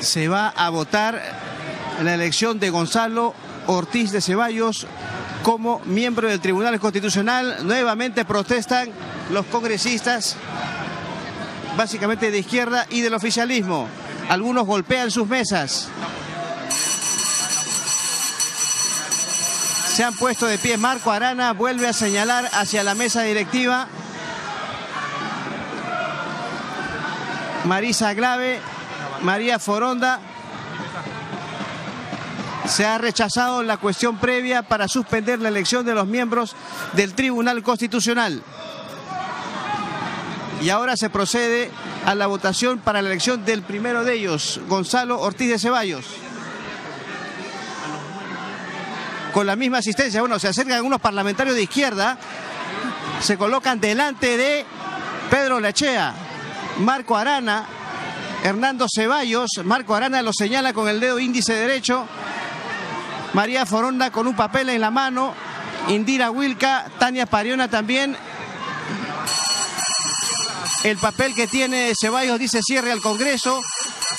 Se va a votar la elección de Gonzalo Ortiz de Zevallos como miembro del Tribunal Constitucional. Nuevamente protestan los congresistas, básicamente de izquierda y del oficialismo. Algunos golpean sus mesas. Se han puesto de pie. Marco Arana vuelve a señalar hacia la mesa directiva. Marisa Glave, María Foronda. Se ha rechazado la cuestión previa para suspender la elección de los miembros del Tribunal Constitucional. Y ahora se procede a la votación para la elección del primero de ellos, Gonzalo Ortiz de Zevallos. Con la misma asistencia, bueno, se acercan algunos parlamentarios de izquierda, se colocan delante de Pedro Olaechea, Marco Arana, Hernando Cevallos. Marco Arana lo señala con el dedo índice derecho, María Foronda con un papel en la mano, Indira Huilca, Tania Pariona también. El papel que tiene Zevallos dice cierre al Congreso.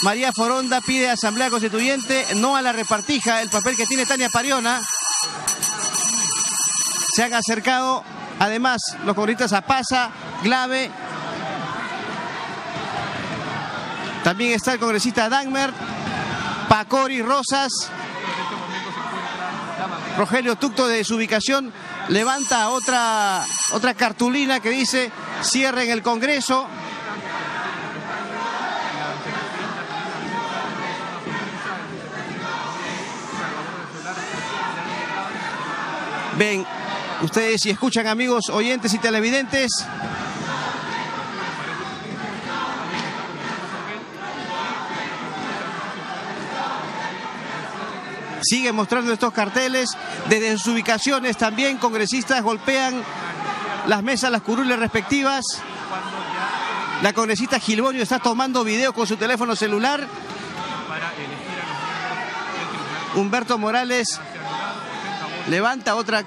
María Foronda pide Asamblea Constituyente, no a la repartija, el papel que tiene Tania Pariona. Se han acercado además los congresistas a Pasa, Glave. También está el congresista Dagmer, Pacori Rosas. Rogelio Tucto, de su ubicación, levanta otra cartulina que dice cierren el Congreso. Ven, ustedes si escuchan, amigos oyentes y televidentes, siguen mostrando estos carteles. Desde sus ubicaciones también congresistas golpean las mesas, las curules respectivas. La congresista Gilbonio está tomando video con su teléfono celular. Humberto Morales levanta otra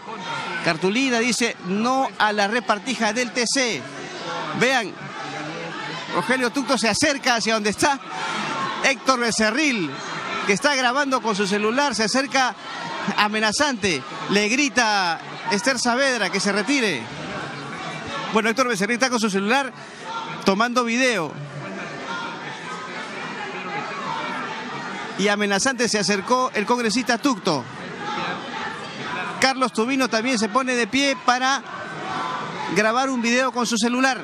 cartulina, dice no a la repartija del TC. Vean, Rogelio Tucto se acerca hacia donde está Héctor Becerril, que está grabando con su celular, se acerca amenazante, le grita Esther Saavedra que se retire. Bueno, Héctor Becerril está con su celular tomando video. Y amenazante se acercó el congresista Tucto. Carlos Tubino también se pone de pie para grabar un video con su celular.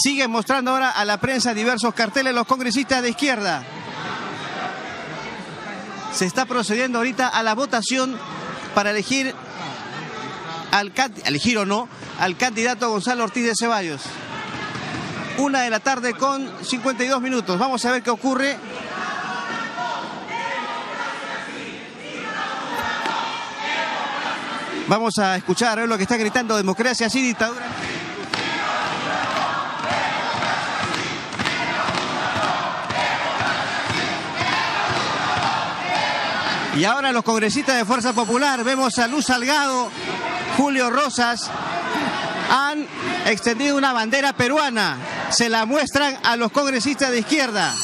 Siguen mostrando ahora a la prensa diversos carteles los congresistas de izquierda. Se está procediendo ahorita a la votación para elegir al candidato Gonzalo Ortiz de Zevallos. 1:52 p.m. Vamos a ver qué ocurre. Vamos a escuchar a ver lo que está gritando: democracia sí, dictadura. Y ahora los congresistas de Fuerza Popular, vemos a Luz Salgado, Julio Rosas, han extendido una bandera peruana. Se la muestran a los congresistas de izquierda.